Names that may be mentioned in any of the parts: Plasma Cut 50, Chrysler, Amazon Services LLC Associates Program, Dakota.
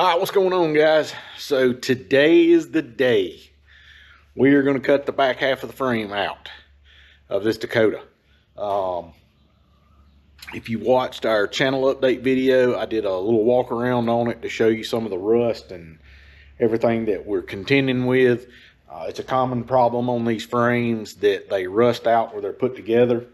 All right, what's going on, guys? So today is the day we are going to cut the back half of the frame out of this Dakota. If you watched our channel update video, I did a little walk around on it to show you some of the rust and everything that we're contending with. It's a common problem on these frames that they rust out where they're put together.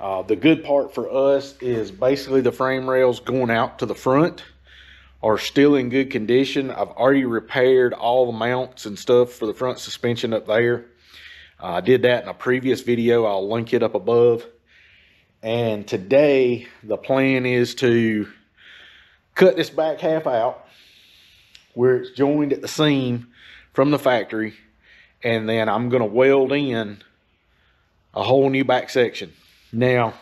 The good part for us is basically the frame rails going out to the front are still in good condition. I've already repaired all the mounts and stuff for the front suspension up there. I did that in a previous video. I'll link it up above. And today the plan is to cut this back half out where it's joined at the seam from the factory, and then I'm going to weld in a whole new back section. Now,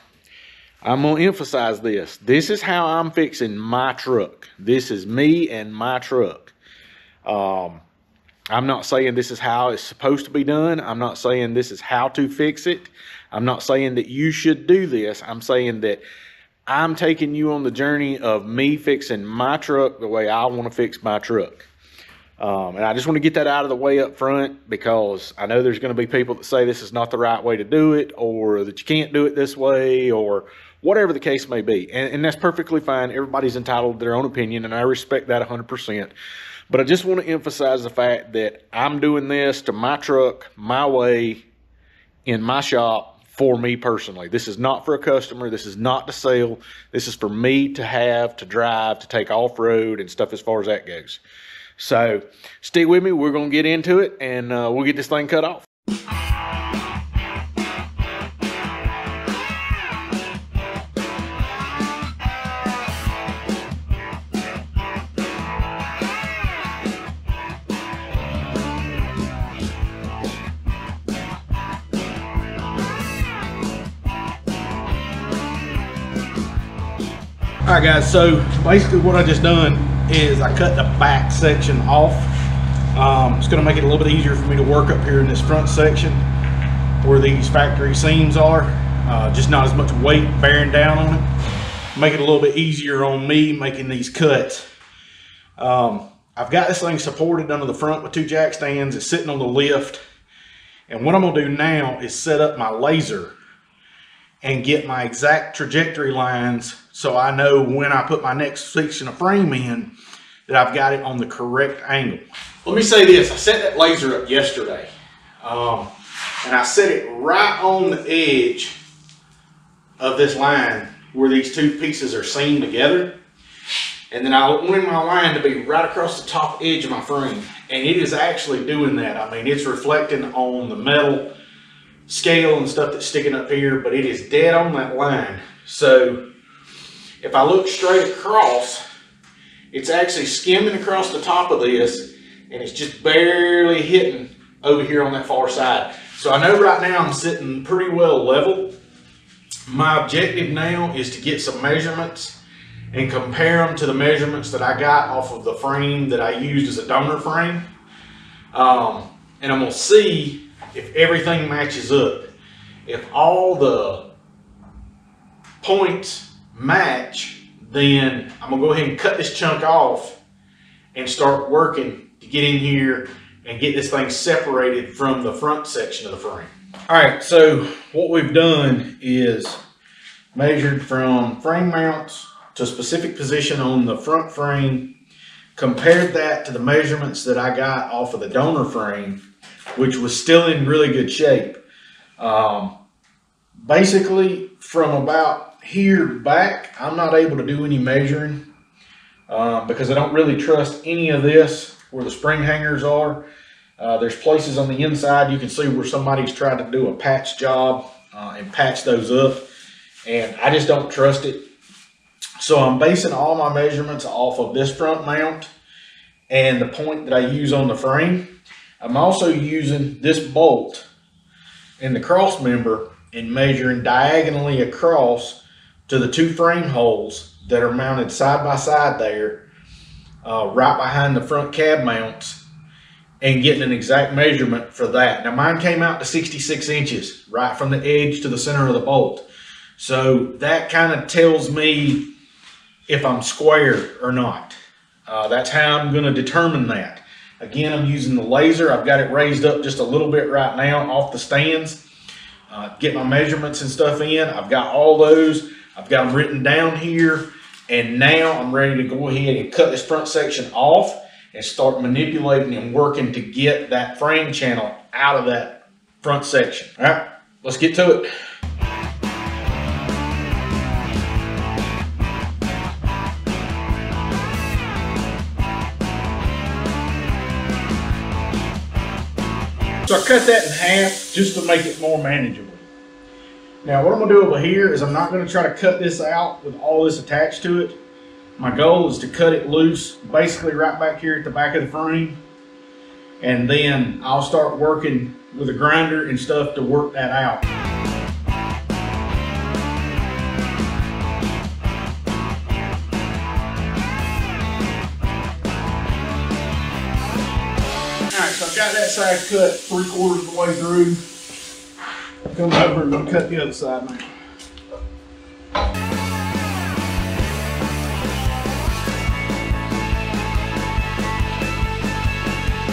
I'm going to emphasize this. This is how I'm fixing my truck. This is me and my truck. I'm not saying this is how it's supposed to be done. I'm not saying this is how to fix it. I'm not saying that you should do this. I'm saying that I'm taking you on the journey of me fixing my truck the way I want to fix my truck. And I just want to get that out of the way up front, because I know there's going to be people that say this is not the right way to do it, or that you can't do it this way, or whatever the case may be. And that's perfectly fine. Everybody's entitled to their own opinion, and I respect that 100%. But I just want to emphasize the fact that I'm doing this to my truck, my way, in my shop, for me personally. This is not for a customer. This is not to sell. This is for me to have, to drive, to take off-road and stuff as far as that goes. So stay with me. We're going to get into it, and we'll get this thing cut off. All right, guys, so basically what I just done is I cut the back section off. It's going to make it a little bit easier for me to work up here in this front section where these factory seams are. Just not as much weight bearing down on it. Make it a little bit easier on me making these cuts. I've got this thing supported under the front with two jack stands. It's sitting on the lift. And what I'm going to do now is set up my laser and get my exact trajectory lines, so I know when I put my next section of frame in that I've got it on the correct angle. Let me say this, I set that laser up yesterday, and I set it right on the edge of this line where these two pieces are seamed together, and then I wanted my line to be right across the top edge of my frame, and it is actually doing that. I mean, it's reflecting on the metal scale and stuff that's sticking up here, but it is dead on that line. So if I look straight across, it's actually skimming across the top of this, and it's just barely hitting over here on that far side. So I know right now I'm sitting pretty well level. My objective now is to get some measurements and compare them to the measurements that I got off of the frame that I used as a donor frame. And I'm gonna see if everything matches up. If all the points match, then I'm gonna go ahead and cut this chunk off and start working to get in here and get this thing separated from the front section of the frame. All right, so what we've done is measured from frame mounts to a specific position on the front frame, compared that to the measurements that I got off of the donor frame, which was still in really good shape. Basically, from about here back, I'm not able to do any measuring because I don't really trust any of this where the spring hangers are. There's places on the inside you can see where somebody's tried to do a patch job and patch those up, and I just don't trust it. So I'm basing all my measurements off of this front mount and the point that I use on the frame. I'm also using this bolt in the cross member and measuring diagonally across to the two frame holes that are mounted side by side there, right behind the front cab mounts, and getting an exact measurement for that. Now mine came out to 66 inches, right from the edge to the center of the bolt. So that kind of tells me if I'm square or not. That's how I'm going to determine that. Again, I'm using the laser. I've got it raised up just a little bit right now off the stands. Get my measurements and stuff in. I've got all those. I've got them written down here. And now I'm ready to go ahead and cut this front section off and start manipulating and working to get that frame channel out of that front section. All right, let's get to it. So I cut that in half just to make it more manageable. Now what I'm going to do over here is I'm not going to try to cut this out with all this attached to it. My goal is to cut it loose, basically right back here at the back of the frame. And then I'll start working with a grinder and stuff to work that out. Got that side cut 3/4 of the way through. Come over and I'm gonna cut the other side now.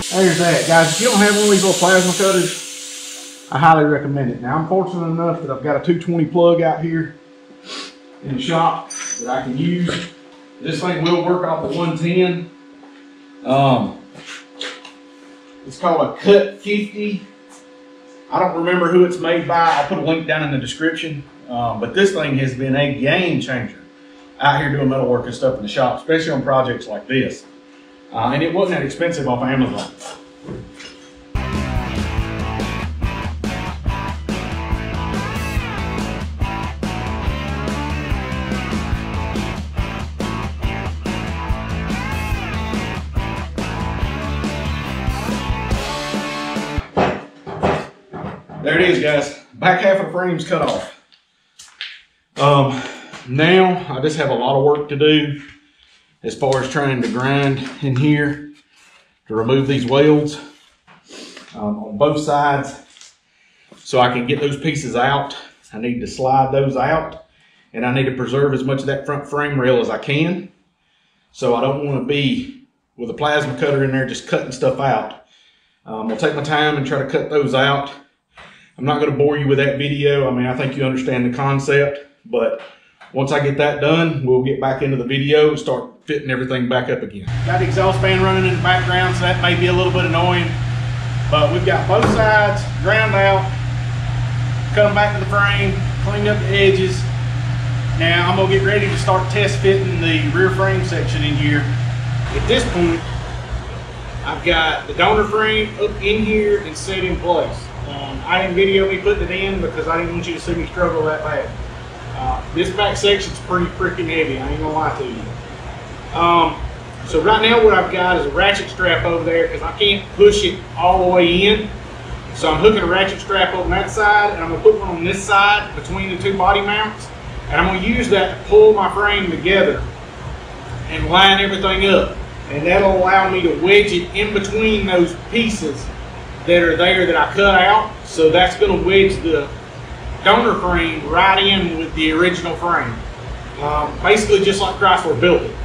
There's that, guys. If you don't have one of these little plasma cutters, I highly recommend it. Now I'm fortunate enough that I've got a 220 plug out here in the shop that I can use. This thing will work off the 110. It's called a Cut 50. I don't remember who it's made by. I'll put a link down in the description. But this thing has been a game changer out here doing metalwork and stuff in the shop, especially on projects like this. And it wasn't that expensive off Amazon. There it is, guys. Back half of the frame's cut off. Now I just have a lot of work to do as far as trying to grind in here to remove these welds on both sides so I can get those pieces out. I need to slide those out and I need to preserve as much of that front frame rail as I can. So I don't want to be with a plasma cutter in there just cutting stuff out. I'll take my time and try to cut those out. I'm not going to bore you with that video. I mean, I think you understand the concept, but once I get that done, we'll get back into the video and start fitting everything back up again. Got the exhaust fan running in the background, so that may be a little bit annoying, but we've got both sides ground out, come back to the frame, cleaned up the edges. Now I'm going to get ready to start test fitting the rear frame section in here. At this point, I've got the donor frame up in here and set in place. I didn't video me putting it in because I didn't want you to see me struggle that bad. This back section's pretty freaking heavy, I ain't gonna lie to you. So right now what I've got is a ratchet strap over there because I can't push it all the way in. So I'm hooking a ratchet strap on that side and I'm gonna put one on this side between the two body mounts. And I'm gonna use that to pull my frame together and line everything up. And that'll allow me to wedge it in between those pieces that are there that I cut out. So that's gonna wedge the donor frame right in with the original frame. Basically just like Chrysler built it.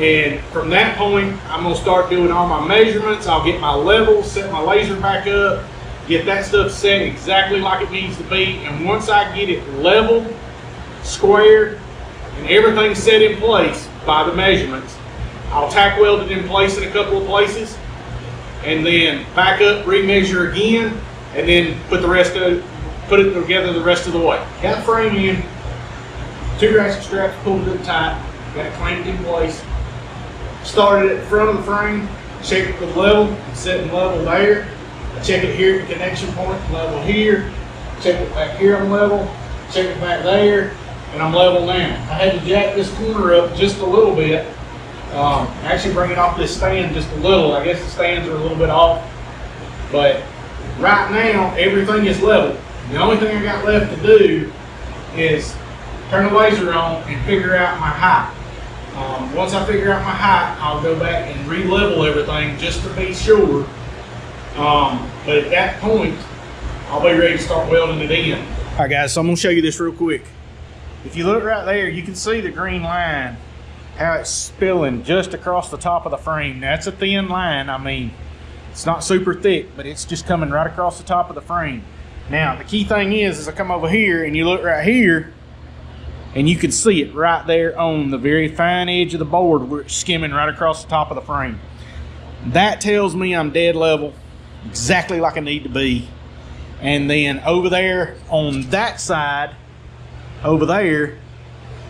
And from that point, I'm gonna start doing all my measurements. I'll get my levels, set my laser back up, get that stuff set exactly like it needs to be. And once I get it leveled, squared, and everything set in place by the measurements, I'll tack weld it in place in a couple of places, and then back up, remeasure again, and then put it together the rest of the way. Got the frame in, two ratchet straps pulled it up tight, got it clamped in place. Started at the front of the frame, check it for the level, setting level there. I check it here at the connection point, level here. Check it back here, I'm level. Check it back there, and I'm level now. I had to jack this corner up just a little bit. Actually bring it off this stand just a little. I guess the stands are a little bit off, but right now everything is level. The only thing I got left to do is turn the laser on and figure out my height. Once I figure out my height, I'll go back and re-level everything just to be sure. But at that point, I'll be ready to start welding it in. All right, guys, so I'm gonna show you this real quick. If you look right there, you can see the green line how it's spilling just across the top of the frame. Now, it's a thin line. I mean, it's not super thick, but it's just coming right across the top of the frame. Now, the key thing is I come over here and you look right here, and you can see it right there on the very fine edge of the board where it's skimming right across the top of the frame. That tells me I'm dead level, exactly like I need to be. And then over there on that side, over there,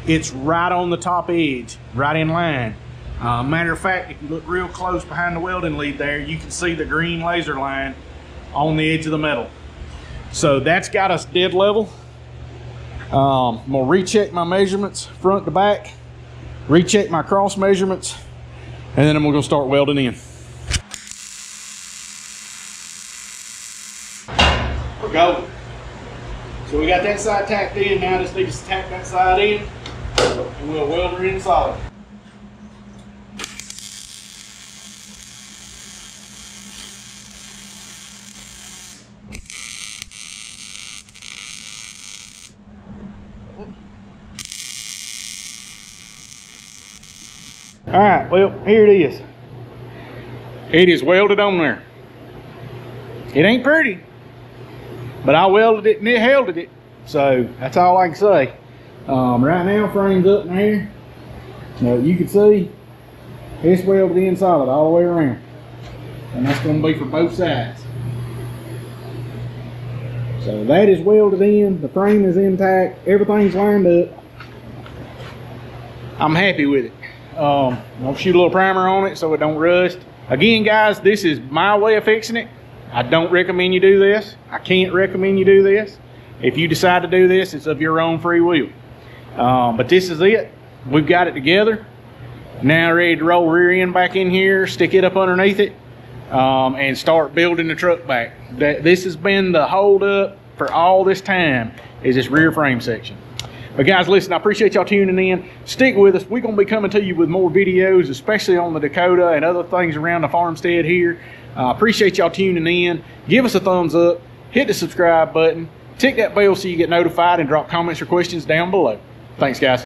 it's right on the top edge, right in line. Matter of fact, if you look real close behind the welding lead there, you can see the green laser line on the edge of the metal. So that's got us dead level. I'm gonna recheck my measurements front to back, recheck my cross measurements, and then I'm gonna start welding in. We're going. So we got that side tacked in, now I just need to tack that side in, and we'll weld her in solid. All right, well, here it is. It is welded on there. It ain't pretty, but I welded it and it held it. So that's all I can say. Right now, frame's up in here. Now you can see it's welded in solid all the way around. And that's gonna be for both sides. So that is welded in, the frame is intact, everything's lined up. I'm happy with it. I'll shoot a little primer on it so it don't rust. Again, guys, this is my way of fixing it. I don't recommend you do this. I can't recommend you do this. If you decide to do this, it's of your own free will. But this is it. We've got it together. Now ready to roll rear end back in here, stick it up underneath it, and start building the truck back. This has been the hold up for all this time, is this rear frame section. But guys, listen, I appreciate y'all tuning in. Stick with us. We're going to be coming to you with more videos, especially on the Dakota and other things around the farmstead here. I appreciate y'all tuning in. Give us a thumbs up. Hit the subscribe button. Tick that bell so you get notified, and drop comments or questions down below. Thanks, guys.